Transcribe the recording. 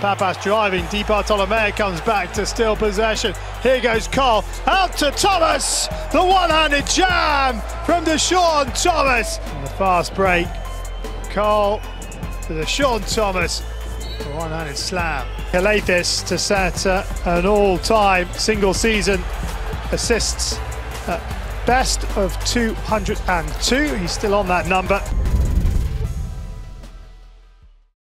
Papas driving, Di Bartolomeo comes back to steal possession. Here goes Cole, out to Thomas! The one-handed jam from Deshaun Thomas! On the fast break, Cole to Deshaun Thomas, the one-handed slam. Calathis to set an all-time single season assists, best of 202, he's still on that number.